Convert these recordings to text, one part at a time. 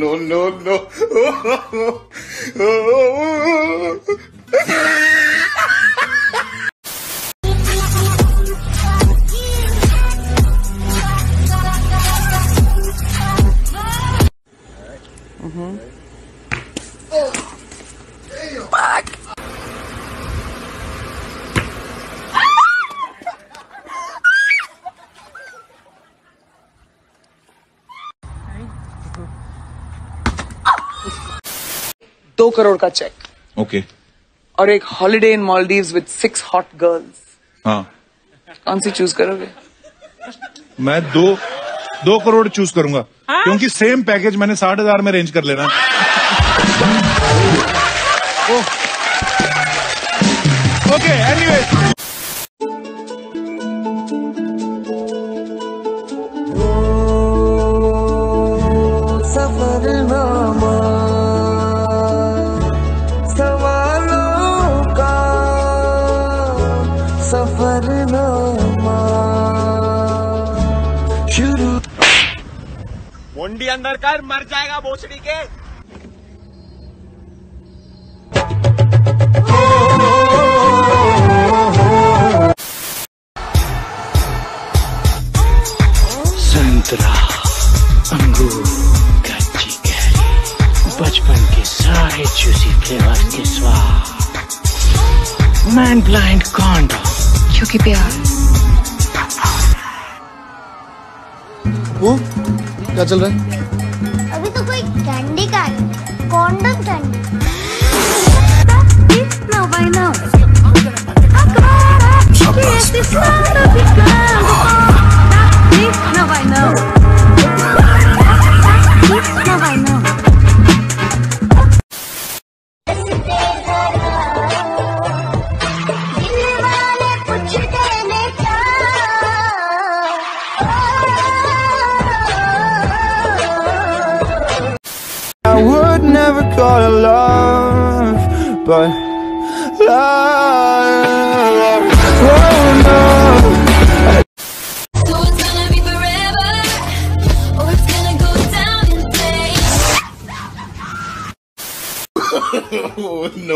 Oh, no. Mhm. Oh. Damn. Fuck. $2 crore का check okay और एक holiday in Maldives with 6 hot girls. हाँ, कौन सी चूज करोगे? मैं दो करोड़ चूज करूंगा। हाँ? क्योंकि सेम पैकेज मैंने 60,000 में अरेंज कर लेना। ओके एनीवे मुंडी अंदर कर, मर जाएगा बोचड़ी के। संतरा, अंगूर, कच्ची कैरी, बचपन के सारे जूसी फ्लेवर के स्वाद, मैन ब्लाइंड कॉन्डम, क्योंकि प्यार। वो क्या चल रहा है? अभी तो कोई कैंडी का condom candy. Got a love, but love, oh no. So it's gonna be forever, or it's gonna go down in flames. Oh no.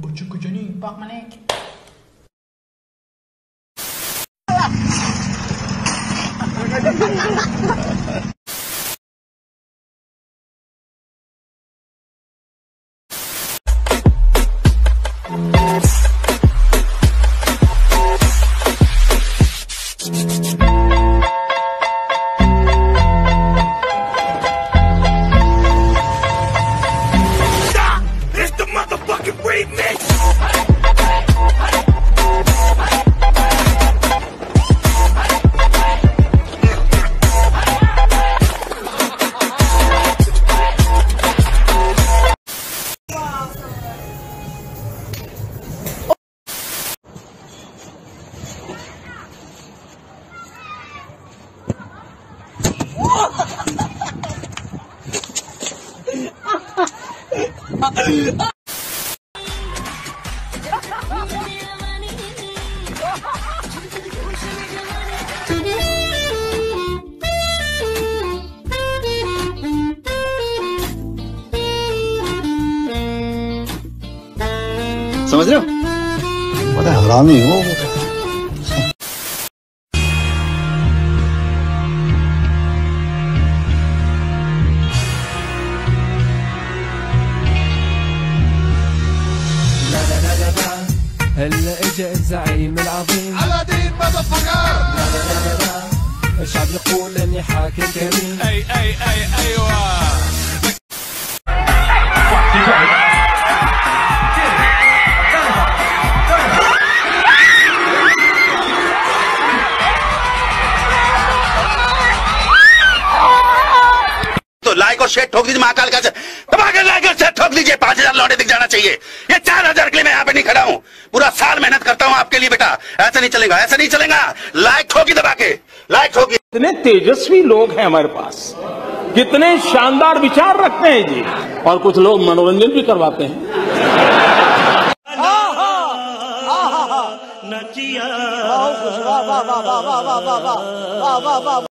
Bujukujani, pak manek. समझ रहे हो? बड़ा हरामी हो। هلا اجى الزعيم العظيم على دين مدفقات. الشعب يقول اني حاكم كريم. اي اي اي ايوه. लाइक और शेयर ठोक दीजिए महाकाल का सर, लाइक और शेयर ठोक दीजिए। 5000 लौटे दिख जाना चाहिए। ये 4000 के लिए मैं यहाँ पे नहीं खड़ा हूँ, पूरा साल मेहनत करता हूँ आपके लिए बेटा। ऐसा नहीं चलेगा, ऐसा नहीं चलेगा। लाइक ठोकी दबा के, लाइक ठोकी। इतने तेजस्वी लोग हैं हमारे पास, कितने शानदार विचार रखते हैं जी, और कुछ लोग मनोरंजन भी करवाते हैं।